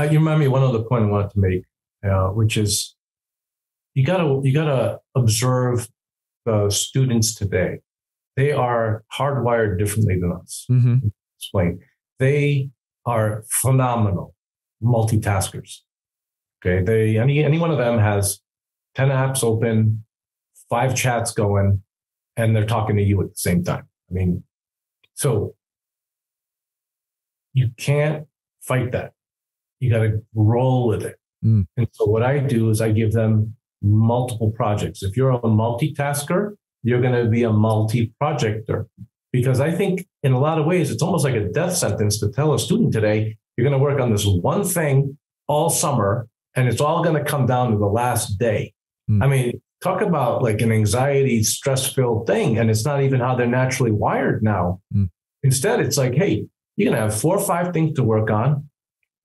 Uh, you remind me one other point I wanted to make, uh, which is you gotta you gotta observe the students today. They are hardwired differently than us. Mm-hmm. Explain. They are phenomenal multitaskers. Okay. They any any one of them has ten apps open, five chats going, and they're talking to you at the same time. I mean, so you can't fight that. You got to roll with it. Mm. And so what I do is I give them multiple projects. If you're a multitasker, you're going to be a multi-projector, because I think in a lot of ways, it's almost like a death sentence to tell a student today, you're going to work on this one thing all summer, and it's all going to come down to the last day. Mm. I mean, talk about like an anxiety, stress-filled thing, and it's not even how they're naturally wired now. Mm. Instead, it's like, hey, you're going to have four or five things to work on,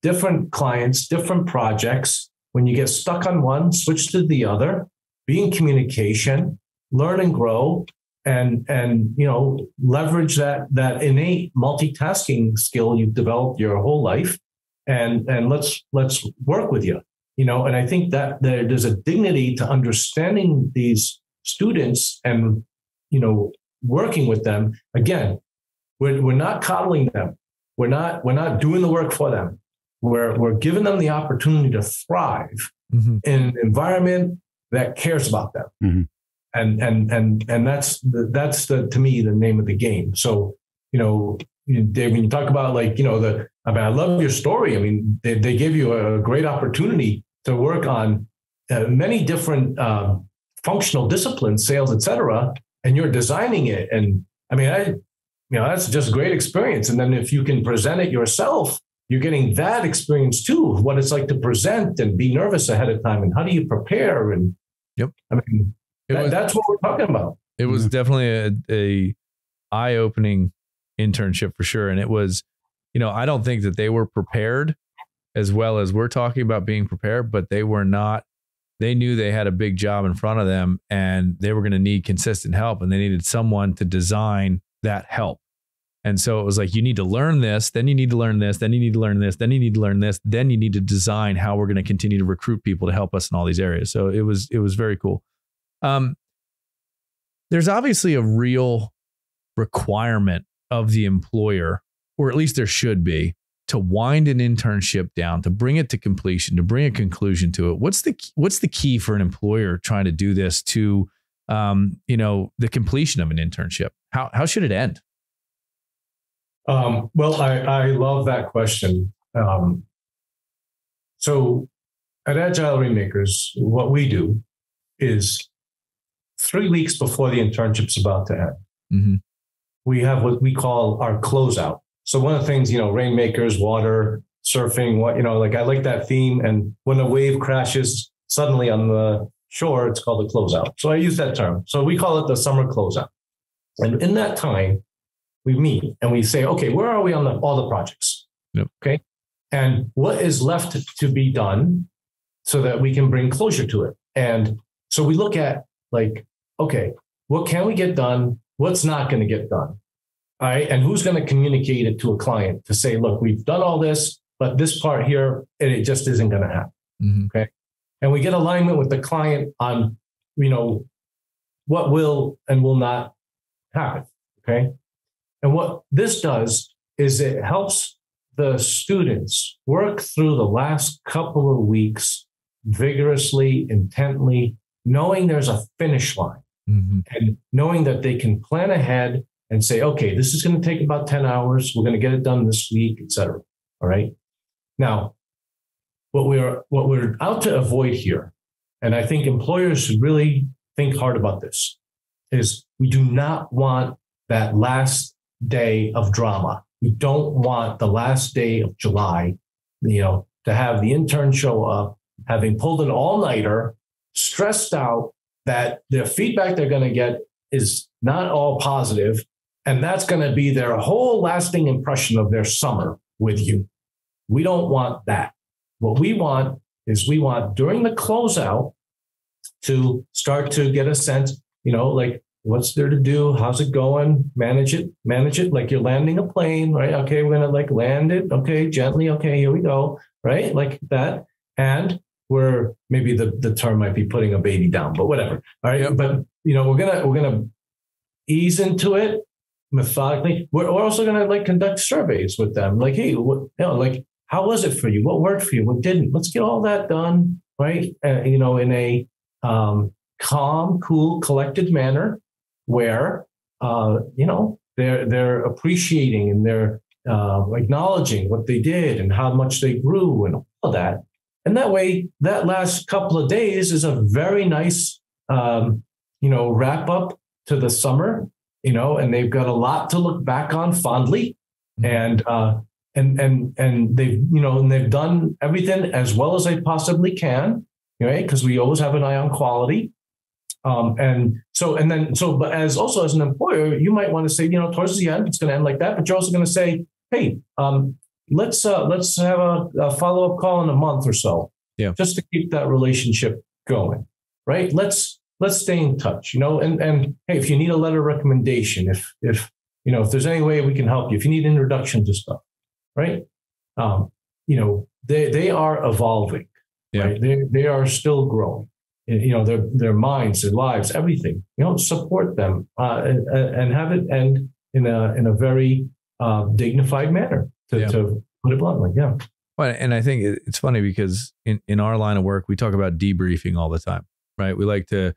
different clients, different projects. When you get stuck on one, switch to the other, be in communication, learn and grow, and, and you know, leverage that that innate multitasking skill you've developed your whole life, and, and let's let's work with you. You know, and I think that there, there's a dignity to understanding these students and, you know, working with them. Again, we're we're not coddling them. We're not we're not doing the work for them. We're we're giving them the opportunity to thrive mm-hmm. in an environment that cares about them. Mm-hmm. And and and and that's the, that's the to me the name of the game. So, you know, Dave, when you talk about like, you know, the I mean, I love your story. I mean, they they give you a great opportunity to work on uh, many different uh, functional disciplines, sales, et cetera, and you're designing it. And I mean, I, you know, that's just great experience. And then if you can present it yourself, you're getting that experience too, of what it's like to present and be nervous ahead of time. And how do you prepare? And yep, I mean, that, was, that's what we're talking about. It was definitely a, a eye-opening internship for sure. And it was, you know, I don't think that they were prepared as well as we're talking about being prepared, but they were not, they knew they had a big job in front of them and they were going to need consistent help, and they needed someone to design that help. And so it was like, you need to learn this, then you need to learn this, then you need to learn this, then you need to learn this, then you need to design how we're going to continue to recruit people to help us in all these areas. So it was, it was very cool. Um, there's obviously a real requirement of the employer, or at least there should be, to wind an internship down, to bring it to completion, to bring a conclusion to it. What's the what's the key for an employer trying to do this to, um, you know, the completion of an internship? How how should it end? Um, well, I I love that question. Um, so, at Agile Rainmakers, what we do is three weeks before the internship's about to end, mm-hmm. we have what we call our closeout. So one of the things, you know, rainmakers, water, surfing, what, you know, like I like that theme. And when a wave crashes suddenly on the shore, it's called a closeout. So I use that term. So we call it the summer closeout. And in that time, we meet and we say, okay, where are we on the, all the projects? Yep. Okay. And what is left to be done so that we can bring closure to it? And so we look at like, okay, what can we get done? What's not going to get done? All right. And who's going to communicate it to a client to say, look, we've done all this, but this part here, it just isn't going to happen. Mm-hmm. Okay. And we get alignment with the client on, you know, what will and will not happen. Okay. And what this does is it helps the students work through the last couple of weeks vigorously, intently, knowing there's a finish line mm-hmm. and knowing that they can plan ahead and say, okay, this is going to take about ten hours. We're going to get it done this week, et cetera. All right. Now, what we're what we're out to avoid here, and I think employers should really think hard about this, is we do not want that last day of drama. We don't want the last day of July, you know, to have the intern show up, having pulled an all-nighter, stressed out that the feedback they're going to get is not all positive, And that's going to be their whole lasting impression of their summer with you. We don't want that. What we want is we want during the closeout to start to get a sense, you know, like what's there to do? How's it going? Manage it, manage it. Like you're landing a plane, right? Okay. We're going to like land it. Okay. Gently. Okay. Here we go. Right. Like that. And we're maybe the, the term might be putting a baby down, but whatever. All right. But you know, we're going to, we're going to ease into it methodically. We're also going to like conduct surveys with them. Like, hey, what, you know, like, how was it for you? What worked for you? What didn't? Let's get all that done, right? Uh, you know, in a um, calm, cool, collected manner, where uh, you know they're they're appreciating and they're uh, acknowledging what they did and how much they grew and all of that. And that way, that last couple of days is a very nice, um, you know, wrap up to the summer. You know, and they've got a lot to look back on fondly, and. Uh, And and and they've you know and they've done everything as well as they possibly can, right? Because we always have an eye on quality, um, and so and then so. But as also as an employer, you might want to say, you know, towards the end, it's going to end like that. But you're also going to say, hey, um, let's uh, let's have a, a follow up call in a month or so, yeah, just to keep that relationship going, right? Let's let's stay in touch, you know. And and hey, if you need a letter of recommendation, if if you know if there's any way we can help you, if you need introduction to stuff. Right. Um, you know, they, they are evolving. Yeah. Right? They they are still growing, you know, their, their minds, their lives, everything, you know, support them uh, and, and have it end in a, in a very uh, dignified manner to, yeah. to put it bluntly. Yeah. Well, and I think it's funny because in, in our line of work, we talk about debriefing all the time, right? We like to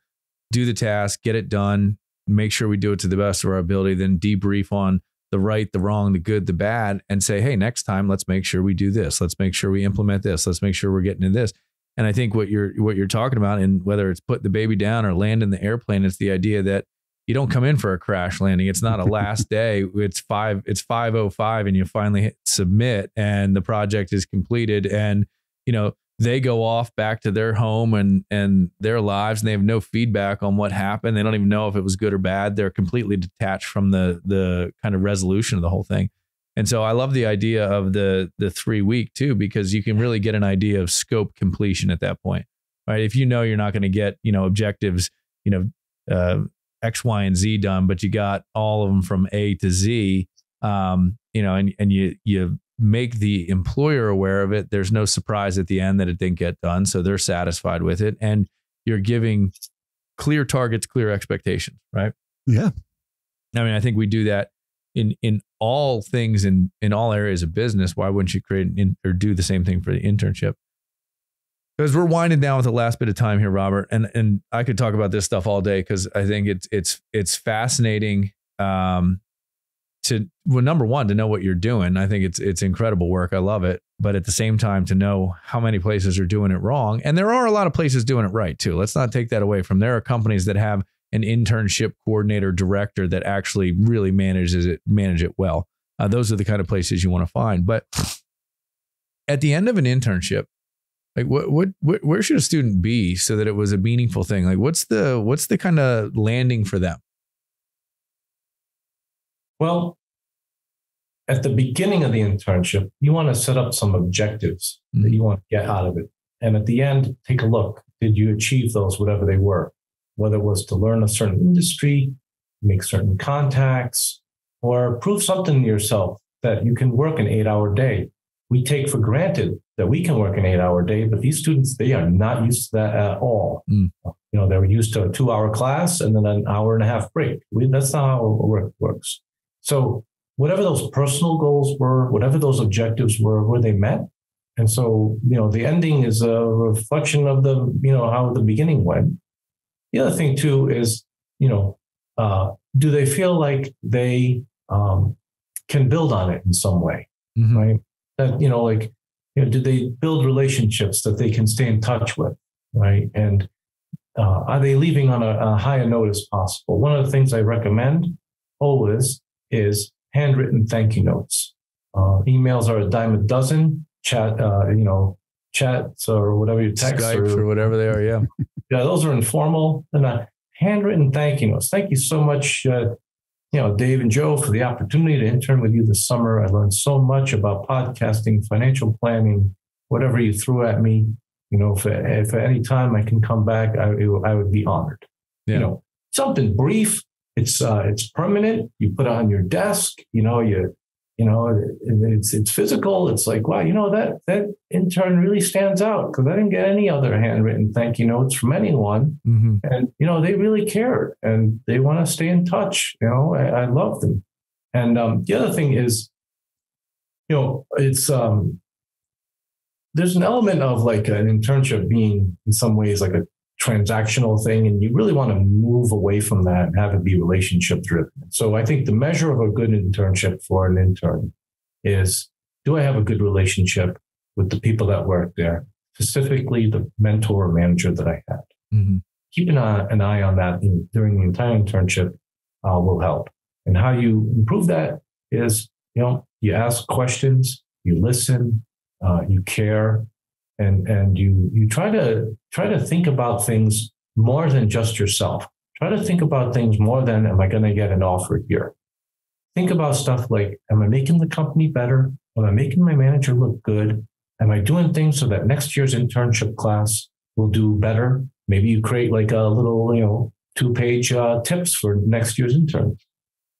do the task, get it done, make sure we do it to the best of our ability, then debrief on the right, the wrong, the good, the bad, and say, hey, next time, let's make sure we do this. Let's make sure we implement this. Let's make sure we're getting to this. And I think what you're what you're talking about, and whether it's put the baby down or land in the airplane, it's the idea that you don't come in for a crash landing. It's not a last day. It's five. It's five oh five, and you finally hit submit, and the project is completed, and you know they go off back to their home and and their lives, and they have no feedback on what happened. They don't even know if it was good or bad. They're completely detached from the the kind of resolution of the whole thing. And so I love the idea of the the three week too, because you can really get an idea of scope completion at that point, right? If you know you're not going to get, you know, objectives, you know, uh, X, Y, and Z done, but you got all of them from A to Z, um, you know, and and you you. make the employer aware of it. There's no surprise at the end that it didn't get done. So they're satisfied with it. And you're giving clear targets, clear expectations, right? Yeah. I mean, I think we do that in, in all things, in, in all areas of business. Why wouldn't you create an in, or do the same thing for the internship? Because we're winding down with the last bit of time here, Robert. And, and I could talk about this stuff all day, because I think it's, it's, it's fascinating. Um, To, well, number one, to know what you're doing. I think it's it's incredible work. I love it. But at the same time, to know how many places are doing it wrong. And there are a lot of places doing it right, too. Let's not take that away from. There are companies that have an internship coordinator director that actually really manages it, manage it well. Uh, those are the kind of places you want to find. But at the end of an internship, like what, what, what where should a student be so that it was a meaningful thing? Like what's the what's the kind of landing for them? Well, at the beginning of the internship, you want to set up some objectives that you want to get out of it. And at the end, take a look. Did you achieve those, whatever they were? Whether it was to learn a certain industry, make certain contacts, or prove something to yourself that you can work an eight-hour day. We take for granted that we can work an eight-hour day, but these students, they are not used to that at all. Mm. You know, they were used to a two-hour class and then an hour and a half break. We, that's not how work works. So whatever those personal goals were, whatever those objectives were, were they met? And so, you know, the ending is a reflection of the, you know, how the beginning went. The other thing, too, is, you know, uh, do they feel like they um, can build on it in some way? Mm-hmm. Right. That, you know, like, you know, do they build relationships that they can stay in touch with? Right. And uh, are they leaving on a, a higher note as possible? One of the things I recommend always is handwritten thank you notes. Uh, emails are a dime a dozen. Chat, uh, you know, chats or whatever you text Skype or, or whatever they are. Yeah, yeah, those are informal. And handwritten thank you notes. Thank you so much. Uh, you know, Dave and Joe, for the opportunity to intern with you this summer. I learned so much about podcasting, financial planning, whatever you threw at me. You know, if, if at any time I can come back, I, I would be honored. Yeah. You know, something brief. It's uh, it's permanent. You put it on your desk. You know, you you know, it's it's physical. It's like, wow, you know, that that intern really stands out because I didn't get any other handwritten thank you notes from anyone. Mm-hmm. And you know, they really cared and they want to stay in touch. You know, I, I love them. And um, the other thing is, you know, it's. Um, There's an element of like an internship being in some ways like a transactional thing, and you really want to move away from that and have it be relationship driven. So I think the measure of a good internship for an intern is, do I have a good relationship with the people that work there, specifically the mentor or manager that I had? Mm-hmm. Keeping an eye on that in, during the entire internship uh, will help. And how you improve that is, you know, you ask questions, you listen. Uh, you care, and and you you try to try to think about things more than just yourself. Try to think about things more than, am I going to get an offer here? Think about stuff like, am I making the company better? Am I making my manager look good? Am I doing things so that next year's internship class will do better? Maybe you create like a little, you know, two-page uh, tips for next year's intern.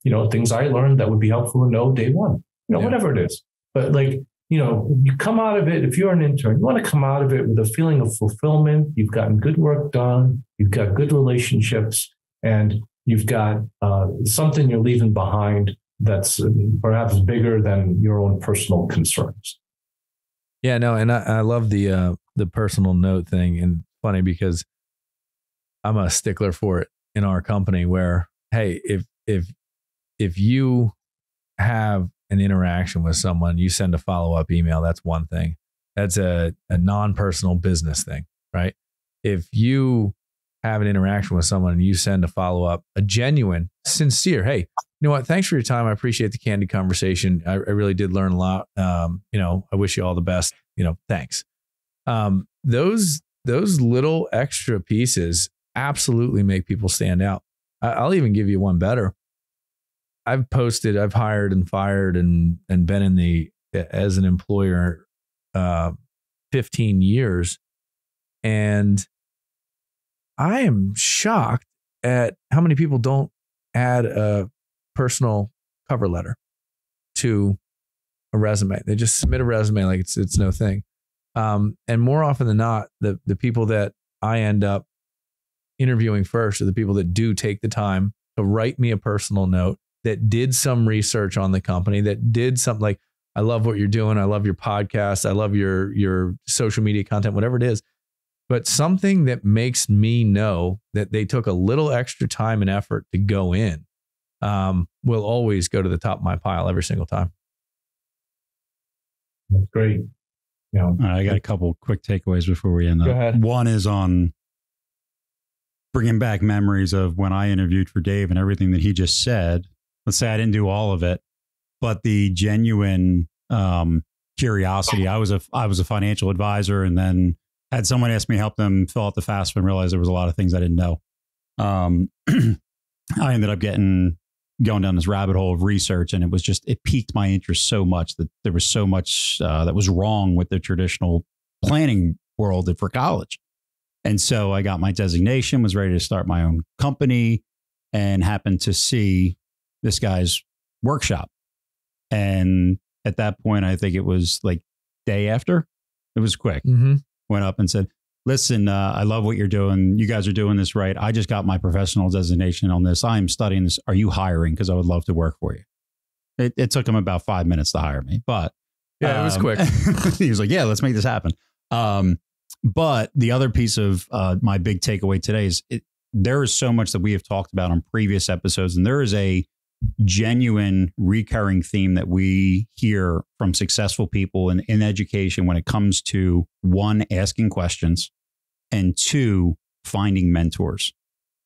You know, things I learned that would be helpful to know day one. You know, yeah. Whatever it is, but like. You know, you come out of it, if you're an intern, you want to come out of it with a feeling of fulfillment. You've gotten good work done. You've got good relationships, and you've got uh, something you're leaving behind that's perhaps bigger than your own personal concerns. Yeah, no, and I, I love the uh, the personal note thing. And funny because I'm a stickler for it in our company where, hey, if if if you have an interaction with someone, you send a follow-up email. That's one thing. That's a, a non-personal business thing, right? If you have an interaction with someone and you send a follow-up, a genuine, sincere, hey, you know what? Thanks for your time. I appreciate the candid conversation. I, I really did learn a lot. Um, you know, I wish you all the best, you know, thanks. Um, those, those little extra pieces absolutely make people stand out. I, I'll even give you one better. I've posted, I've hired and fired and, and been in the, as an employer, uh, fifteen years. And I am shocked at how many people don't add a personal cover letter to a resume. They just submit a resume like it's, it's no thing. Um, and more often than not, the, the people that I end up interviewing first are the people that do take the time to write me a personal note, that did some research on the company, that did something like, I love what you're doing. I love your podcast. I love your, your social media content, whatever it is, but something that makes me know that they took a little extra time and effort to go in, um, will always go to the top of my pile every single time. That's great. Yeah. All right, I got a couple quick takeaways before we end up. Go ahead. One is on bringing back memories of when I interviewed for Dave and everything that he just said. Let's say I didn't do all of it, but the genuine um, curiosity. I was a I was a financial advisor, and then had someone ask me to help them fill out the FAFSA and realized there was a lot of things I didn't know. Um, I ended up getting going down this rabbit hole of research, and it was just it piqued my interest so much that there was so much uh, that was wrong with the traditional planning world for college. And so I got my designation, was ready to start my own company, and happened to see this guy's workshop. And at that point, I think it was like day after, it was quick, mm-hmm. Went up and said, listen, uh, I love what you're doing. You guys are doing this right. I just got my professional designation on this. I am studying this. Are you hiring? Because I would love to work for you. It, it took him about five minutes to hire me, but yeah, um, it was quick. He was like, yeah, let's make this happen. Um, but the other piece of uh, my big takeaway today is it, there is so much that we have talked about on previous episodes, and there is a genuine recurring theme that we hear from successful people in, in education when it comes to one, asking questions, and two, finding mentors.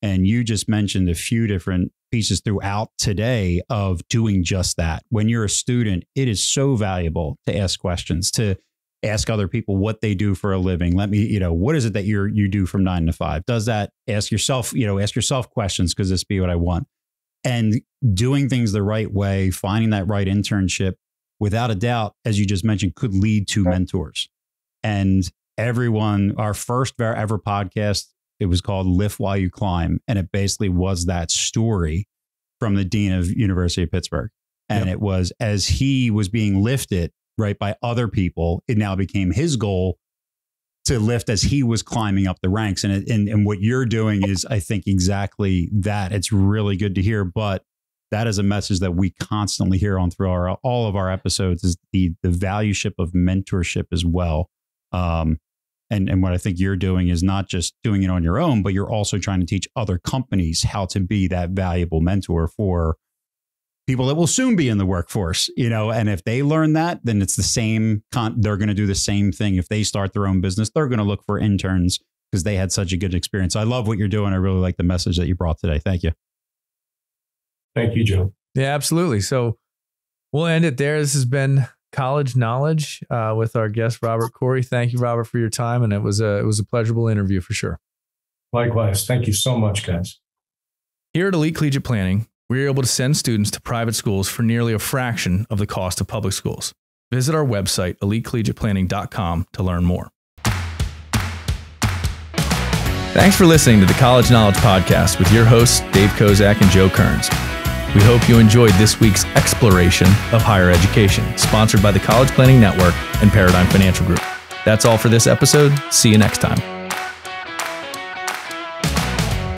And you just mentioned a few different pieces throughout today of doing just that. When you're a student, it is so valuable to ask questions, to ask other people what they do for a living. Let me, you know, what is it that you're, you do from nine to five? Does that ask yourself, you know, ask yourself questions. Could this be what I want? and doing things the right way, finding that right internship, without a doubt, as you just mentioned, could lead to mentors. And everyone, our first ever podcast, it was called Lift While You Climb. And it basically was that story from the dean of University of Pittsburgh. And yep. It was, as he was being lifted right by other people, it now became his goal to lift as he was climbing up the ranks. And, it, and, and what you're doing is, I think, exactly that. It's really good to hear, but that is a message that we constantly hear on through our, all of our episodes is the, the valueship of mentorship as well. Um, and, and what I think you're doing is not just doing it on your own, but you're also trying to teach other companies how to be that valuable mentor for people that will soon be in the workforce, you know, and if they learn that, then it's the same con they're going to do the same thing. If they start their own business, they're going to look for interns because they had such a good experience. I love what you're doing. I really like the message that you brought today. Thank you. Thank you, Joe. Yeah, absolutely. So we'll end it there. This has been College Knowledge uh, with our guest, Robert Khoury. Thank you, Robert, for your time. And it was a, it was a pleasurable interview for sure. Likewise. Thank you so much, guys. Here at Elite Collegiate Planning, we are able to send students to private schools for nearly a fraction of the cost of public schools. Visit our website, elite collegiate planning dot com, to learn more. Thanks for listening to the College Knowledge Podcast with your hosts, Dave Kozak and Joe Kerins. We hope you enjoyed this week's exploration of higher education, sponsored by the College Planning Network and Paradigm Financial Group. That's all for this episode. See you next time.